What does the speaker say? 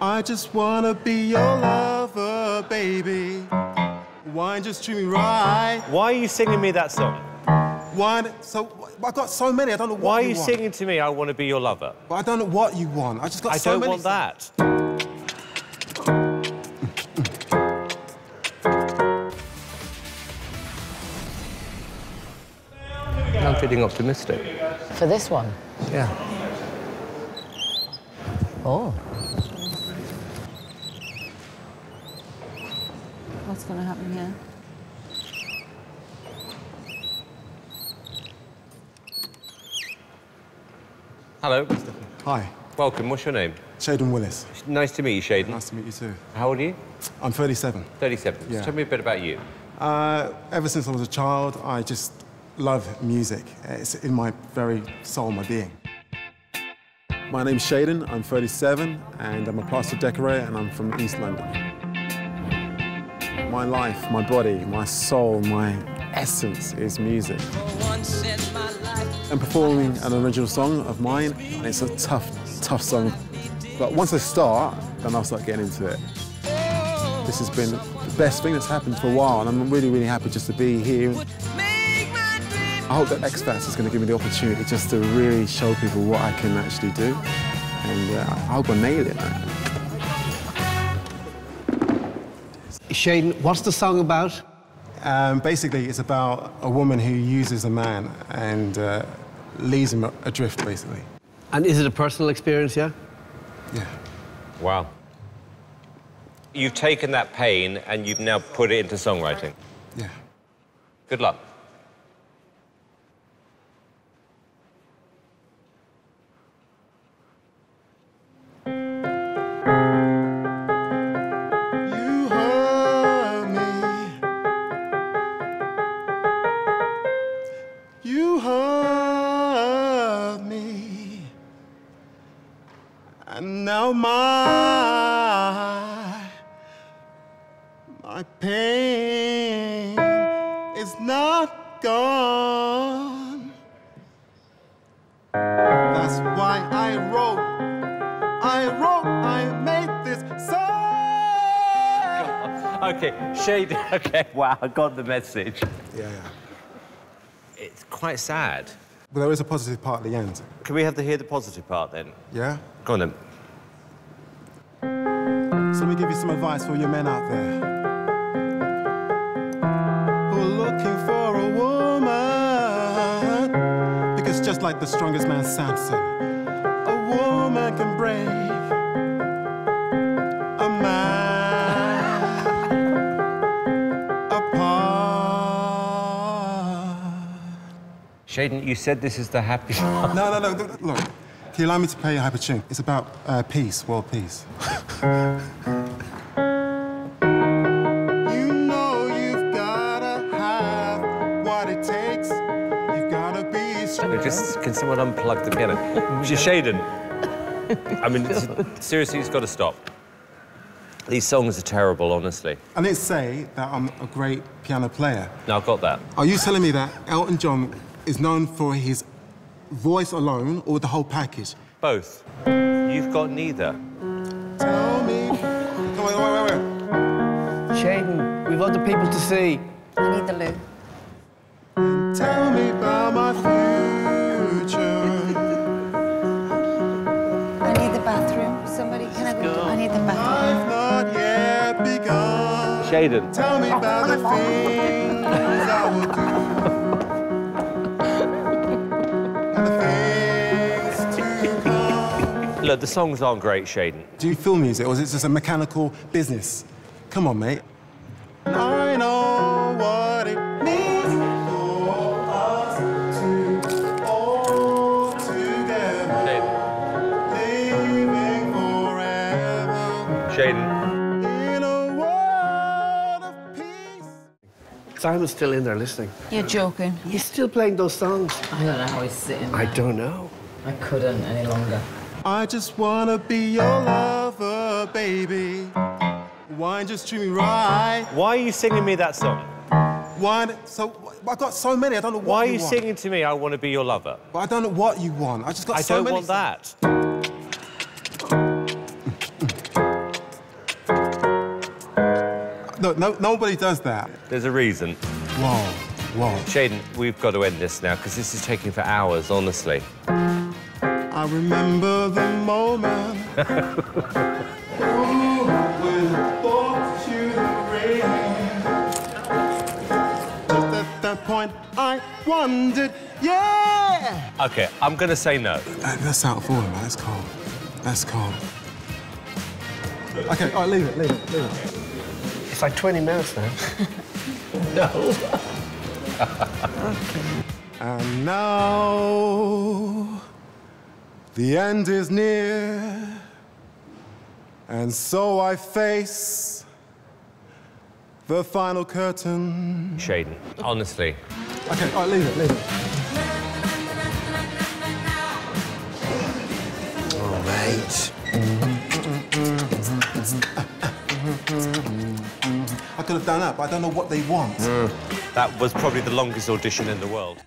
I just wanna be your lover, baby. Wine just treat me right. Why are you singing me that song? Wine, so I got so many. I don't know what. Why are you singing to me? I want to be your lover. But I don't know what you want. I just got so many. I don't want that. I'm feeling optimistic. For this one? Yeah. Oh. What's going to happen here? Hello. Hi. Welcome. What's your name? Shayden Willis. Nice to meet you, Shayden. Nice to meet you too. How old are you? I'm 37. 37. Yeah. So tell me a bit about you. Ever since I was a child, I just love music. It's in my very soul, my being. My name's Shayden. I'm 37, and I'm a plaster decorator, and I'm from East London. My life, my body, my soul, my essence is music. I'm performing an original song of mine, and it's a tough song. But once I start, then I'll start getting into it. This has been the best thing that's happened for a while, and I'm really, really happy just to be here. I hope that X Factor is going to give me the opportunity just to really show people what I can actually do, and I hope I nail it. Shayden, what's the song about? Basically, it's about a woman who uses a man and leaves him adrift, basically. And is it a personal experience, yeah? Yeah. Wow. You've taken that pain and you've now put it into songwriting. Yeah. Good luck. You hurt me, and now my pain is not gone. That's why I made this song. Okay, Shayden. Okay, wow, I got the message. Yeah. It's quite sad. Well, there is a positive part at the end. Can we have to hear the positive part, then? Yeah? Go on, then. So let me give you some advice for your men out there who are looking for a woman. Because just like the strongest man, Samson, a woman can brave a man apart. Shayden, you said this is the happy part. No. Look, can you allow me to play a happy tune? It's about peace, world peace. You know you've gotta have what it takes. You've gotta be strong. Just, can someone unplug the piano? Shayden, I mean, seriously, it's got to stop. These songs are terrible, honestly. I didn't say that I'm a great piano player. No, I've got that. Are you telling me that Elton John is known for his voice alone or the whole package? Both. You've got neither. Tell me. Come on, wait. Shayden, we've other people to see. I need the loo. Tell me about my future. I need the bathroom. Somebody, can I go? I need the bathroom. I've not yet begun. Shayden. Tell me about the things I will do. Look, the songs aren't great, Shayden. Do you film music, or is it just a mechanical business? Come on, mate. I know what it means for us to all together. Shayden. Living forever. Shayden. In a world of peace. Simon's still in there listening. You're joking. He's still playing those songs. I don't know how he's sitting there. I don't know. I couldn't any longer. I just wanna be your lover, baby. Wine just treat me right. Why are you singing me that song? Wine, so I got so many. I don't know what. Why are you singing to me? I want to be your lover. But I don't know what you want. I just got so many. I don't want that. No, nobody does that. There's a reason. Whoa, whoa. Shayden, we've got to end this now, because this is taking for hours, honestly. I remember the moment when I walked through the rain. Just at that point, I wondered, yeah! OK, I'm going to say no. That's out of order, man. That's calm. That's calm. OK, all right, leave it, leave it, leave it. It's like 20 minutes now. No. And now... the end is near, and so I face the final curtain. Shayden, honestly. OK, all right, leave it, leave it. Oh, mate. I could have done that, but I don't know what they want. That was probably the longest audition in the world.